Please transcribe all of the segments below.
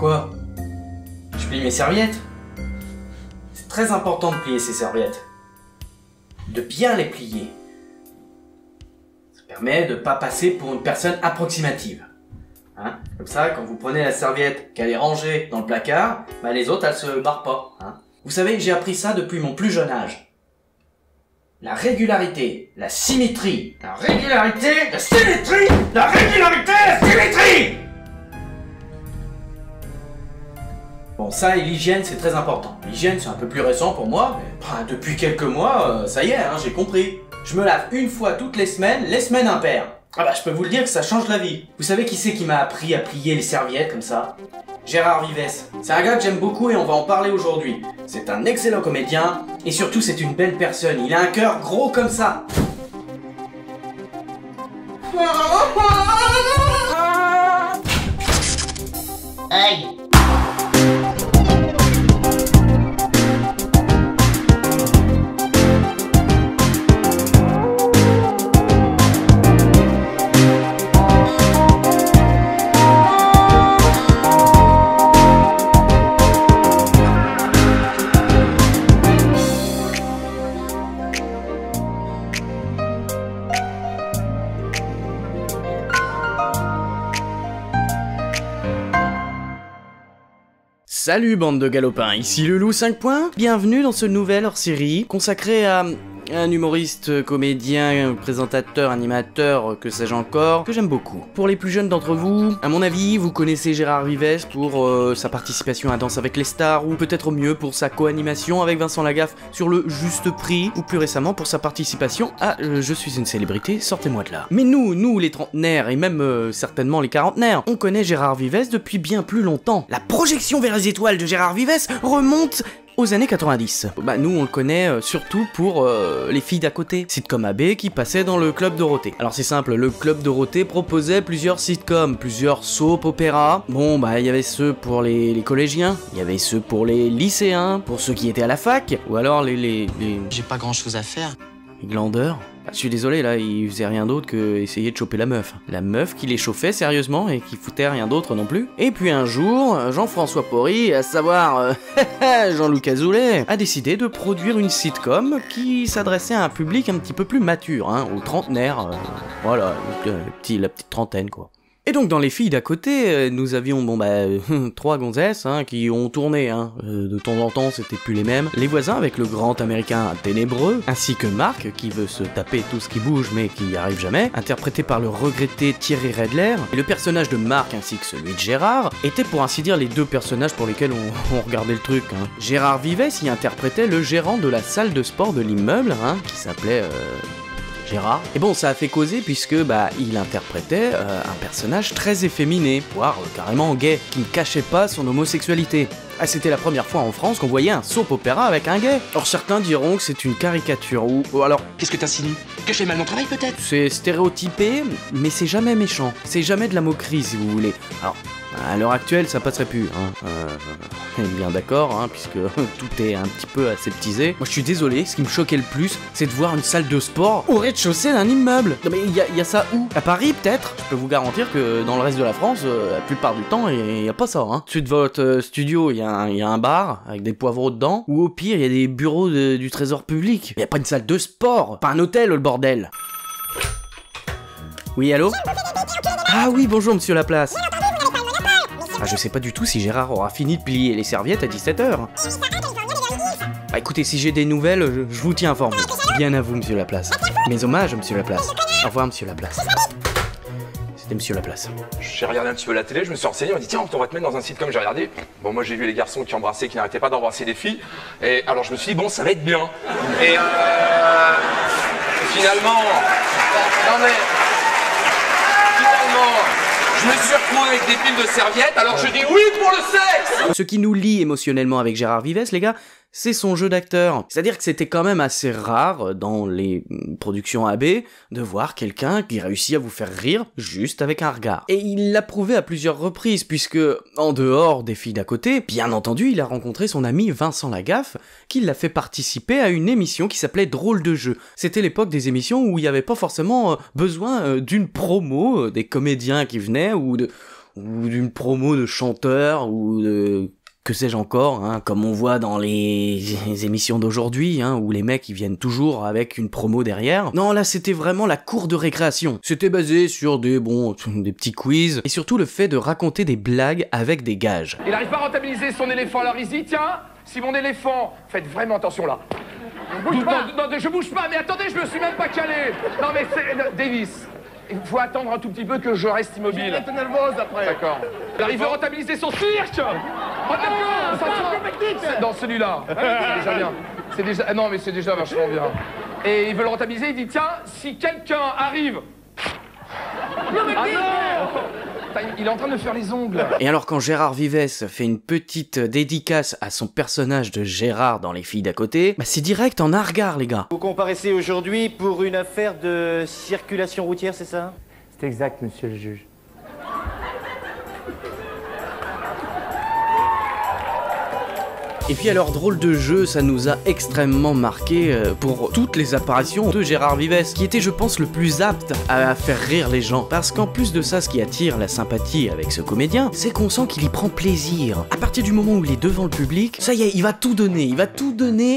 Quoi? Je plie mes serviettes? C'est très important de plier ses serviettes. De bien les plier. Ça permet de ne pas passer pour une personne approximative. Hein, comme ça, quand vous prenez la serviette, qu'elle est rangée dans le placard, bah les autres, elles se barrent pas. Hein. Vous savez, j'ai appris ça depuis mon plus jeune âge. La régularité, la symétrie, la régularité, la symétrie, la régularité, la symétrie! Bon, ça et l'hygiène, c'est très important. L'hygiène, c'est un peu plus récent pour moi, mais bah, depuis quelques mois, ça y est, hein, j'ai compris. Je me lave une fois toutes les semaines impaires. Ah bah je peux vous le dire que ça change la vie. Vous savez qui c'est qui m'a appris à plier les serviettes comme ça? Gérard Vivès. C'est un gars que j'aime beaucoup et on va en parler aujourd'hui. C'est un excellent comédien et surtout c'est une belle personne. Il a un cœur gros comme ça. Aïe. Salut bande de galopins, ici le Loup 5.1, bienvenue dans ce nouvel hors-série consacré à un humoriste, comédien, présentateur, animateur, que sais-je encore, que j'aime beaucoup. Pour les plus jeunes d'entre vous, à mon avis, vous connaissez Gérard Vivès pour sa participation à Danse avec les stars, ou peut-être mieux pour sa co-animation avec Vincent Lagaffe sur Le Juste Prix, ou plus récemment pour sa participation à Je suis une célébrité, sortez-moi de là. Mais nous les trentenaires, et même certainement les quarantenaires, on connaît Gérard Vivès depuis bien plus longtemps. La projection vers les étoiles de Gérard Vivès remonte aux années 90. Bah nous on le connaît surtout pour Les filles d'à côté, sitcom AB qui passait dans le Club Dorothée. Alors c'est simple, le Club Dorothée proposait plusieurs sitcoms, plusieurs soap opéras. Bon bah il y avait ceux pour les collégiens, il y avait ceux pour les lycéens, pour ceux qui étaient à la fac, ou alors les... J'ai pas grand chose à faire. Les glandeurs. Je suis désolé, là, il faisait rien d'autre que essayer de choper la meuf. La meuf qui les chauffait sérieusement et qui foutait rien d'autre non plus. Et puis un jour, Jean-François Porry, à savoir Jean-Luc Azoulay, a décidé de produire une sitcom qui s'adressait à un public un petit peu plus mature, hein, aux trentenaires, voilà, la petite trentaine quoi. Et donc dans Les filles d'à côté, nous avions bon bah trois gonzesses hein, qui ont tourné, hein. De temps en temps c'était plus les mêmes. Les voisins avec le grand américain ténébreux, ainsi que Marc qui veut se taper tout ce qui bouge mais qui n'y arrive jamais, interprété par le regretté Thierry Redler. Et le personnage de Marc ainsi que celui de Gérard étaient pour ainsi dire les deux personnages pour lesquels on regardait le truc. Hein. Gérard Vivès y interprétait le gérant de la salle de sport de l'immeuble hein, qui s'appelait... Gérard. Et bon, ça a fait causer puisque bah il interprétait un personnage très efféminé, voire carrément gay, qui ne cachait pas son homosexualité. Ah, c'était la première fois en France qu'on voyait un soap opéra avec un gay. Or certains diront que c'est une caricature ou alors... Qu'est-ce que t'insinues? Que je fais mal mon travail peut-être? C'est stéréotypé, mais c'est jamais méchant. C'est jamais de la moquerie si vous voulez. Alors... à l'heure actuelle, ça passerait plus, hein. Bien d'accord, hein, puisque tout est un petit peu aseptisé. Moi, je suis désolé, ce qui me choquait le plus, c'est de voir une salle de sport au rez-de-chaussée d'un immeuble. Non, mais y a ça où? À Paris, peut-être? Je peux vous garantir que dans le reste de la France, la plupart du temps, il n'y a pas ça, hein. Au-dessus de votre studio, il y a un bar avec des poivrons dedans, ou au pire, il y a des bureaux du trésor public. Il n'y a pas une salle de sport, pas un hôtel, le bordel. Oui, allô? Ah oui, bonjour, monsieur Laplace. Ah, je sais pas du tout si Gérard aura fini de plier les serviettes à 17 h. Bah écoutez, si j'ai des nouvelles, je vous tiens informé. Bien à vous, monsieur Laplace. Mes hommages, monsieur Laplace. Au revoir, monsieur Laplace. C'était monsieur Laplace. J'ai regardé un petit peu la télé, je me suis renseigné, on dit tiens, on va te mettre dans un sitcom, j'ai regardé. Bon, moi j'ai vu les garçons qui embrassaient, qui n'arrêtaient pas d'embrasser les filles. Et alors je me suis dit, bon, ça va être bien. Et finalement... Non mais... Finalement... Je me suis retrouvé avec des piles de serviettes, alors je dis oui pour le sexe! Ce qui nous lie émotionnellement avec Gérard Vivès, les gars, c'est son jeu d'acteur. C'est-à-dire que c'était quand même assez rare, dans les productions AB, de voir quelqu'un qui réussit à vous faire rire juste avec un regard. Et il l'a prouvé à plusieurs reprises, puisque, en dehors des filles d'à côté, bien entendu, il a rencontré son ami Vincent Lagaffe, qui l'a fait participer à une émission qui s'appelait Drôle de jeu. C'était l'époque des émissions où il n'y avait pas forcément besoin d'une promo des comédiens qui venaient, ou de ou d'une promo de chanteur ou de... que sais-je encore, hein, comme on voit dans les émissions d'aujourd'hui, hein, où les mecs ils viennent toujours avec une promo derrière. Non, là c'était vraiment la cour de récréation. C'était basé sur des petits quiz, et surtout le fait de raconter des blagues avec des gages. Il n'arrive pas à rentabiliser son éléphant, alors il se dit, tiens, si mon éléphant... Faites vraiment attention là. Je bouge pas, mais attendez, je me suis même pas calé. Non mais c'est... Davis, il faut attendre un tout petit peu que je reste immobile. Après. D'accord. Il arrive à rentabiliser son cirque. Oh non, ça dans celui-là. C'est déjà bien. C'est déjà... Non, mais c'est déjà vachement bien. Et ils veulent rentabiliser, il dit, tiens, si quelqu'un arrive... Non, mais il est en train de faire les ongles. Et alors quand Gérard Vivès fait une petite dédicace à son personnage de Gérard dans Les filles d'à côté, bah c'est direct en argare, les gars. Vous comparaissez aujourd'hui pour une affaire de circulation routière, c'est ça? C'est exact, monsieur le juge. Et puis alors Drôle de jeu, ça nous a extrêmement marqué pour toutes les apparitions de Gérard Vivès, qui était je pense le plus apte à faire rire les gens. Parce qu'en plus de ça, ce qui attire la sympathie avec ce comédien, c'est qu'on sent qu'il y prend plaisir. À partir du moment où il est devant le public, ça y est, il va tout donner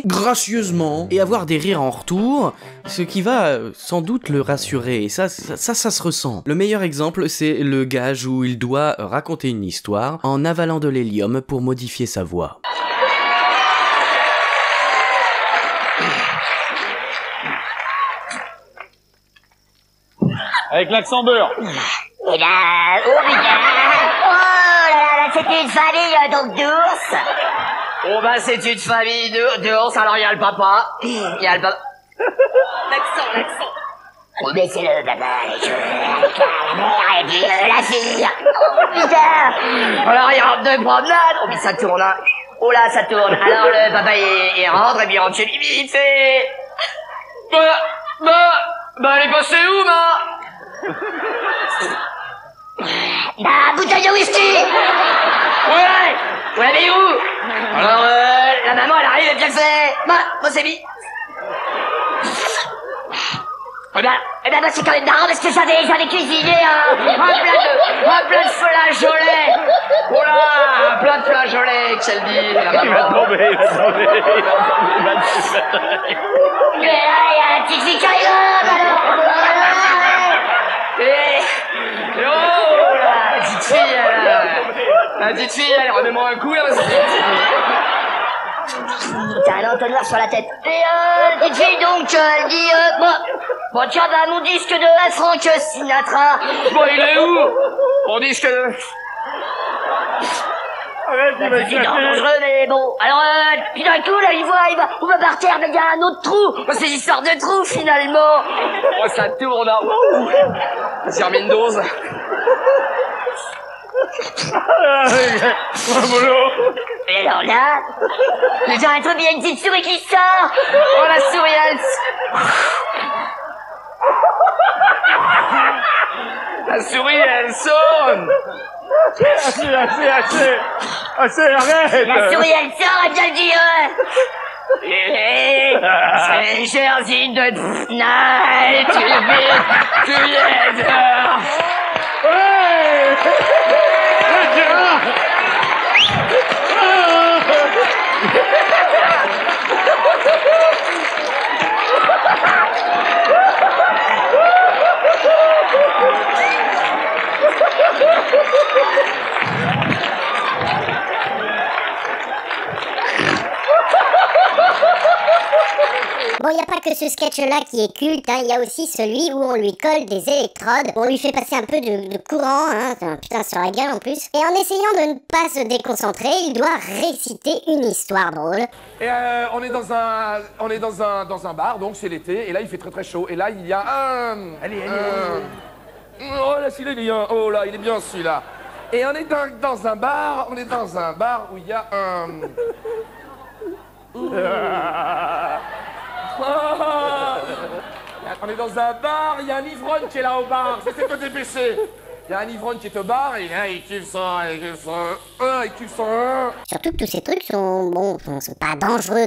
gracieusement, et avoir des rires en retour, ce qui va sans doute le rassurer, et ça se ressent. Le meilleur exemple, c'est le gage où il doit raconter une histoire en avalant de l'hélium pour modifier sa voix. Avec l'accent beurre. Eh ben, c'est une famille donc d'ours. Oh ben, c'est une famille d'ours, alors il y a le papa, L'accent. Oh mais c'est le papa, la mère et puis la fille. Oh putain. Alors il rentre de promenade, oh mais ça tourne, hein. Oh là, ça tourne. Alors le papa, il rentre, et puis il rentre chez lui, il fait... Bah elle est passée où, ma? La bouteille de whisky. Ouais. Ouais, mais où? Alors, la maman, elle arrive et puis elle fait... Moi c'est lui. Eh ben, moi c'est quand même marrant parce que j'avais cuisiné un plat de flageolets. Oh là, un plat de flageolets, que ça le dit. Il va tomber. Mais là, il y a un petit clic à l'homme, alors. Et oh là, la petite fille, elle remet-moi un coup, là, t'as un entonnoir sur la tête. Et petite fille donc, elle dit, bon tiens, bah mon disque de Frank Sinatra. Bon, il est où? Mon disque de... C'est dangereux, mais bon. Alors, puis d'un coup, là, il voit, on va par terre, mais il y a un autre trou. C'est une histoire de trou, finalement. Oh, ça tourne, hein. J'ai remis une dose. Et alors là, j'ai un truc, il y a une petite souris qui sort. Oh, la souris, elle sonne. Assez, arrête. La souris, elle sort, elle vient de dire... C'est Jersey de Night, tu viens d'or. Ouais. Bon, il n'y a pas que ce sketch-là qui est culte, hein. Il y a aussi celui où on lui colle des électrodes, on lui fait passer un peu de courant, hein, putain, sur la gueule en plus. Et en essayant de ne pas se déconcentrer, il doit réciter une histoire drôle. Et on est dans un bar, donc c'est l'été, et là il fait très très chaud, et là il y a un... Allez. Oh là, celui-là, il est bien, celui-là. Et on est dans un bar où il y a un... On est dans un bar, il y a un ivrogne qui est là au bar, c'est peut dépêcher. Il y a un ivrogne qui te barre et là, il kiffe ça, il kiffe ça, il kiffe ça. Surtout que tous ces trucs sont, bon, sont pas dangereux,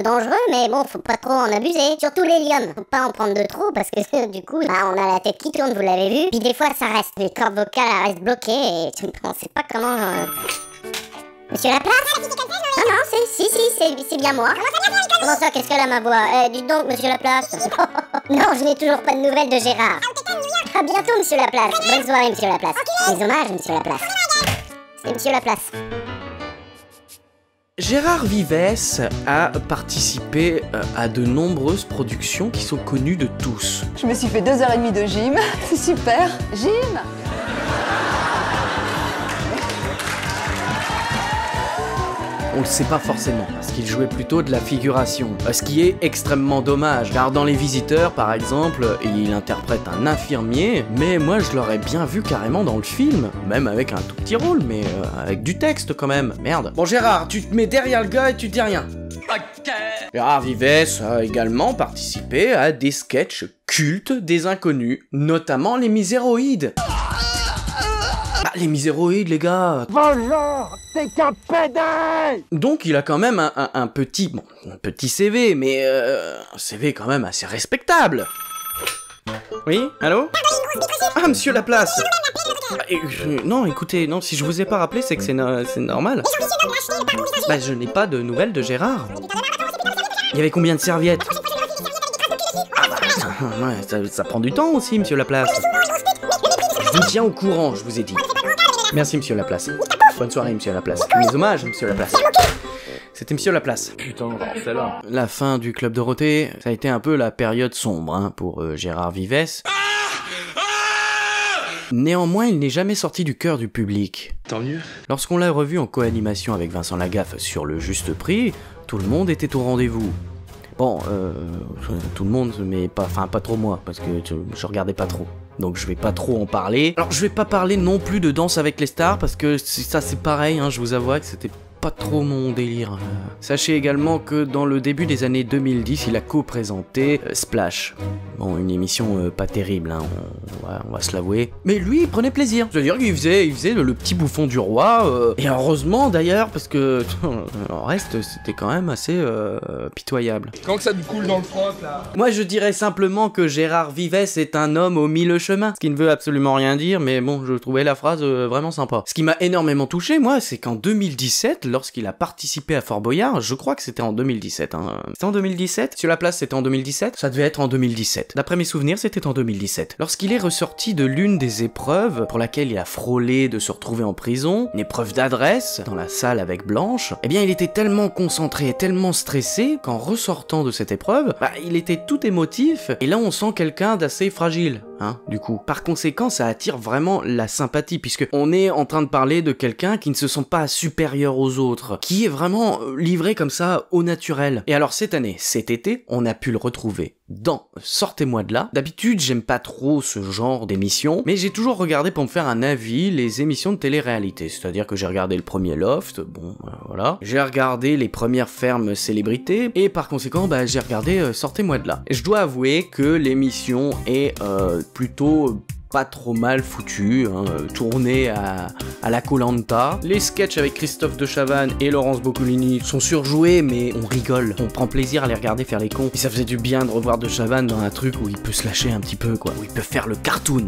mais bon, faut pas trop en abuser. Surtout l'hélium, faut pas en prendre de trop parce que du coup, là, on a la tête qui tourne, vous l'avez vu. Puis des fois, ça reste, les cordes vocales restent bloquées et on sait pas comment... Monsieur Laplace? Non, non, c'est bien moi. Comment ça, qu'est-ce qu'elle a ma voix? Eh, dites donc, monsieur Laplace. Non, je n'ai toujours pas de nouvelles de Gérard. À bientôt, monsieur Laplace. Bonne soirée, monsieur Laplace. Des hommages, monsieur Laplace. C'est monsieur Laplace. Gérard Vivès a participé à de nombreuses productions qui sont connues de tous. Je me suis fait 2h30 de gym. C'est super. Gym! On le sait pas forcément, parce qu'il jouait plutôt de la figuration. Ce qui est extrêmement dommage, car dans Les Visiteurs, par exemple, il interprète un infirmier, mais moi je l'aurais bien vu carrément dans le film, même avec un tout petit rôle, mais avec du texte quand même, merde. Bon Gérard, tu te mets derrière le gars et tu dis rien. Ok. Gérard Vivès a également participé à des sketchs cultes des Inconnus, notamment Les Miséroïdes. Les miséroïdes, les gars. Bonjour, t'es qu'un pédale. Donc il a quand même un petit CV, mais un CV quand même assez respectable. Oui, allô? Ah, monsieur Laplace. Non, écoutez, non, si je vous ai pas rappelé, c'est que c'est normal. Bah, je n'ai pas de nouvelles de Gérard. Il y avait combien de serviettes? Ah bah, ça prend du temps aussi, monsieur Laplace. Je vous tiens au courant, je vous ai dit. Merci, monsieur Laplace. Bonne soirée, monsieur Laplace. Mes hommages, monsieur Laplace. C'était monsieur Laplace. Putain, c'est là. La fin du Club Dorothée, ça a été un peu la période sombre hein, pour Gérard Vivès. Néanmoins, il n'est jamais sorti du cœur du public. Tant mieux. Lorsqu'on l'a revu en co-animation avec Vincent Lagaffe sur Le Juste Prix, tout le monde était au rendez-vous. Bon, tout le monde, mais pas, enfin pas trop moi, parce que je regardais pas trop. Donc je vais pas trop en parler. Alors je vais pas parler non plus de Danse avec les stars, parce que ça c'est pareil, hein, je vous avoue que c'était pas trop mon délire. Sachez également que dans le début des années 2010, il a co-présenté Splash. Bon, une émission pas terrible, hein, on va se l'avouer. Mais lui, il prenait plaisir. C'est-à-dire qu'il faisait le petit bouffon du roi, et heureusement d'ailleurs, parce que en reste, c'était quand même assez pitoyable. Quand que ça nous coule dans le froc, là. Moi, je dirais simplement que Gérard Vivès est un homme au mille chemins. Ce qui ne veut absolument rien dire, mais bon, je trouvais la phrase vraiment sympa. Ce qui m'a énormément touché, moi, c'est qu'en 2017, lorsqu'il a participé à Fort Boyard, je crois que c'était en 2017. Hein. C'était en 2017? Sur la place, c'était en 2017? Ça devait être en 2017. D'après mes souvenirs, c'était en 2017. Lorsqu'il est ressorti de l'une des épreuves pour laquelle il a frôlé de se retrouver en prison, une épreuve d'adresse, dans la salle avec Blanche, eh bien, il était tellement concentré et tellement stressé qu'en ressortant de cette épreuve, bah, il était tout émotif, et là, on sent quelqu'un d'assez fragile. Hein, du coup. Par conséquent, ça attire vraiment la sympathie, puisque on est en train de parler de quelqu'un qui ne se sent pas supérieur aux autres, qui est vraiment livré comme ça au naturel. Et alors cette année, cet été, on a pu le retrouver dans Sortez-moi de là. D'habitude, j'aime pas trop ce genre d'émission, mais j'ai toujours regardé pour me faire un avis les émissions de télé-réalité, c'est-à-dire que j'ai regardé le premier Loft, bon, voilà. J'ai regardé les premières fermes célébrités, et par conséquent, bah, j'ai regardé Sortez-moi de là. Et je dois avouer que l'émission est plutôt pas trop mal foutu, hein, tourné à la Koh-Lanta. Les sketchs avec Christophe Dechavanne et Laurence Boccolini sont surjoués, mais on rigole, on prend plaisir à les regarder faire les cons. Et ça faisait du bien de revoir Dechavanne dans un truc où il peut se lâcher un petit peu, quoi, où il peut faire le cartoon.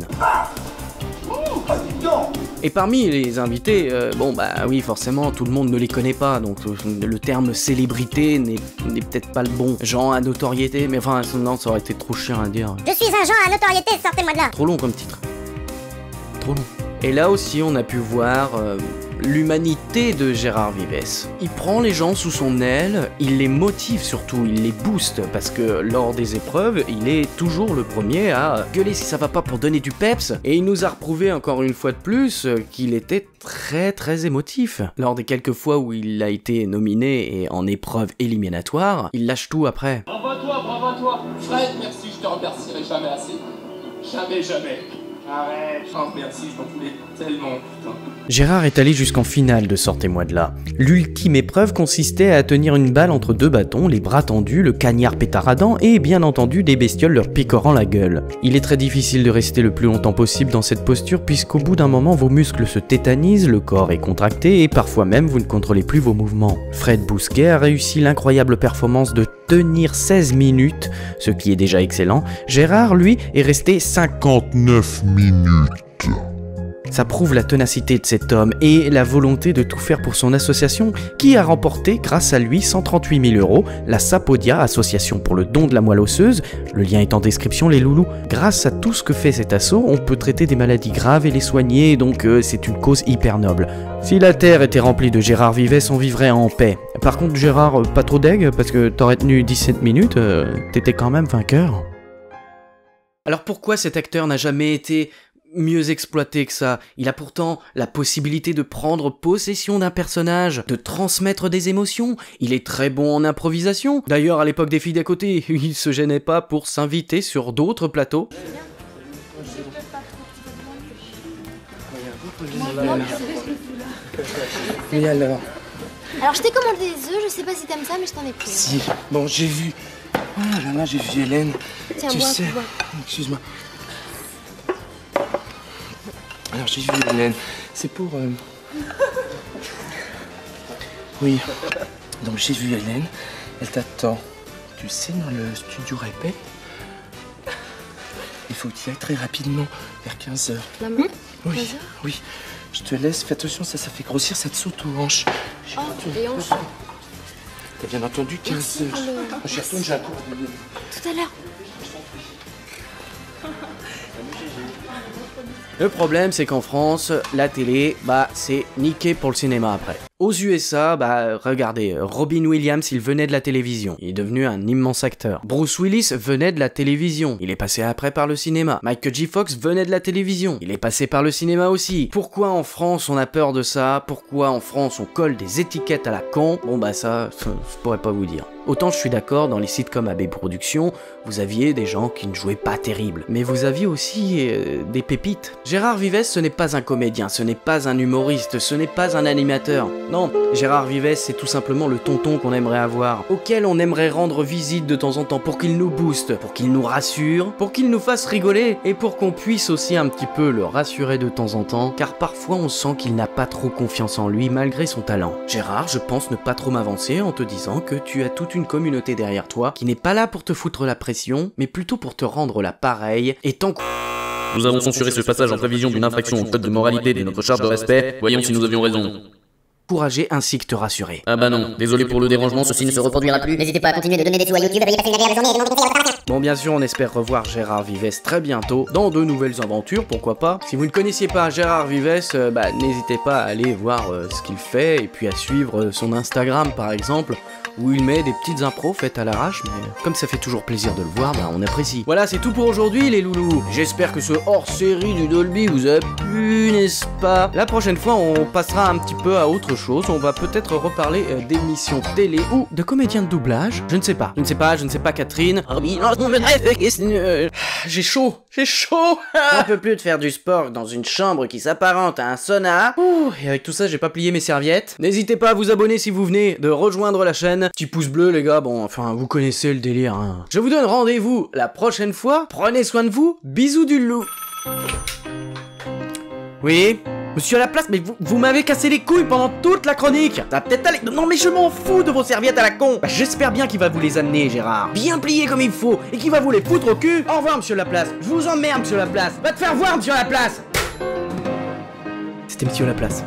Et parmi les invités, bon bah oui forcément tout le monde ne les connaît pas, donc le terme célébrité n'est peut-être pas le bon. Genre à notoriété, mais enfin non ça aurait été trop chiant à dire. Je suis un genre à notoriété, sortez-moi de là. Trop long comme titre. Trop long. Et là aussi on a pu voir l'humanité de Gérard Vivès. Il prend les gens sous son aile, il les motive surtout, il les booste, parce que lors des épreuves, il est toujours le premier à gueuler si ça va pas pour donner du peps, et il nous a reprouvé encore une fois de plus qu'il était très émotif. Lors des quelques fois où il a été nominé et en épreuve éliminatoire, il lâche tout après. Bravo à toi, Fred, merci, je te remercierai jamais assez. Jamais. Arrête, chante, merci, je m'en voulais tellement, putain. Gérard est allé jusqu'en finale de Sortez-moi de là. L'ultime épreuve consistait à tenir une balle entre deux bâtons, les bras tendus, le cagnard pétaradant et bien entendu des bestioles leur picorant la gueule. Il est très difficile de rester le plus longtemps possible dans cette posture puisqu'au bout d'un moment vos muscles se tétanisent, le corps est contracté et parfois même vous ne contrôlez plus vos mouvements. Fred Bousquet a réussi l'incroyable performance de tenir 16 minutes, ce qui est déjà excellent. Gérard, lui, est resté 59 minutes. Ça prouve la ténacité de cet homme et la volonté de tout faire pour son association qui a remporté grâce à lui 138 000 €, la Sapaudia, association pour le don de la moelle osseuse, le lien est en description les loulous. Grâce à tout ce que fait cet assaut, on peut traiter des maladies graves et les soigner, donc c'est une cause hyper noble. Si la terre était remplie de Gérard Vivès, on vivrait en paix. Par contre Gérard, pas trop deg, parce que t'aurais tenu 17 minutes, t'étais quand même vainqueur. Alors pourquoi cet acteur n'a jamais été mieux exploité que ça? Il a pourtant la possibilité de prendre possession d'un personnage, de transmettre des émotions, il est très bon en improvisation. D'ailleurs à l'époque des filles d'à côté, il se gênait pas pour s'inviter sur d'autres plateaux. Oui, alors je t'ai commandé des œufs, je sais pas si t'aimes ça mais je t'en ai pris. Si, bon j'ai vu, oh là là j'ai vu Hélène, tiens, tu sais, excuse-moi. Alors j'ai vu Hélène, c'est pour... Oui, donc j'ai vu Hélène, elle t'attend, tu sais, dans le studio répète. Il faut qu'il y aille très rapidement, vers 15 h. La main ? Oui, 15 h ? Oui, je te laisse, fais attention, ça fait grossir cette saute aux hanches. Oh, les hanches. T'as bien entendu, 15 h. J'y retourne, j'ai un cours. Tout à l'heure. Le problème, c'est qu'en France, la télé, bah, c'est niqué pour le cinéma après. Aux USA, bah, regardez, Robin Williams, il venait de la télévision. Il est devenu un immense acteur. Bruce Willis venait de la télévision. Il est passé après par le cinéma. Mike G. Fox venait de la télévision. Il est passé par le cinéma aussi. Pourquoi en France, on a peur de ça? Pourquoi en France, on colle des étiquettes à la con? Bon, bah, ça, je pourrais pas vous dire. Autant je suis d'accord, dans les sites comme AB Production, vous aviez des gens qui ne jouaient pas terrible. Mais vous aviez aussi des pépites. Gérard Vivès, ce n'est pas un comédien, ce n'est pas un humoriste, ce n'est pas un animateur. Non, Gérard Vivès, c'est tout simplement le tonton qu'on aimerait avoir, auquel on aimerait rendre visite de temps en temps pour qu'il nous booste, pour qu'il nous rassure, pour qu'il nous fasse rigoler, et pour qu'on puisse aussi un petit peu le rassurer de temps en temps, car parfois on sent qu'il n'a pas trop confiance en lui malgré son talent. Gérard, je pense ne pas trop m'avancer en te disant que tu as toute une communauté derrière toi qui n'est pas là pour te foutre la pression, mais plutôt pour te rendre la pareille et t'encourager. Nous avons censuré ce passage en prévision d'une infraction au code de moralité de notre charge de respect. Voyons si nous avions raison. Encourager ainsi que te rassurer. Ah bah non, désolé pour le dérangement, ceci ne se reproduira plus. N'hésitez pas à continuer de donner des sous à YouTube, veuillez passer une agréable journée et... Bon bien sûr, on espère revoir Gérard Vivès très bientôt dans de nouvelles aventures, pourquoi pas. Si vous ne connaissiez pas Gérard Vivès, bah n'hésitez pas à aller voir ce qu'il fait et puis à suivre son Instagram par exemple, où il met des petites impros faites à l'arrache, mais comme ça fait toujours plaisir de le voir, bah on apprécie. Voilà, c'est tout pour aujourd'hui les loulous. J'espère que ce hors-série du Dolby vous a plu, n'est-ce pas? La prochaine fois, on passera un petit peu à autre chose, on va peut-être reparler d'émissions télé ou de comédiens de doublage, je ne sais pas Catherine. J'ai chaud. J'en peux plus de faire du sport dans une chambre qui s'apparente à un sauna. Ouh, et avec tout ça, j'ai pas plié mes serviettes. N'hésitez pas à vous abonner si vous venez de rejoindre la chaîne. Petit pouce bleu les gars, bon enfin vous connaissez le délire hein. Je vous donne rendez-vous la prochaine fois, prenez soin de vous, bisous du loup. Oui. Je suis à la place, mais vous m'avez cassé les couilles pendant toute la chronique. Ça va peut-être aller... Non mais je m'en fous de vos serviettes à la con. Bah, j'espère bien qu'il va vous les amener, Gérard. Bien plié comme il faut, et qu'il va vous les foutre au cul. Au revoir, monsieur Laplace. Je vous emmerde, monsieur Laplace. Va te faire voir, monsieur Laplace. C'était monsieur Laplace.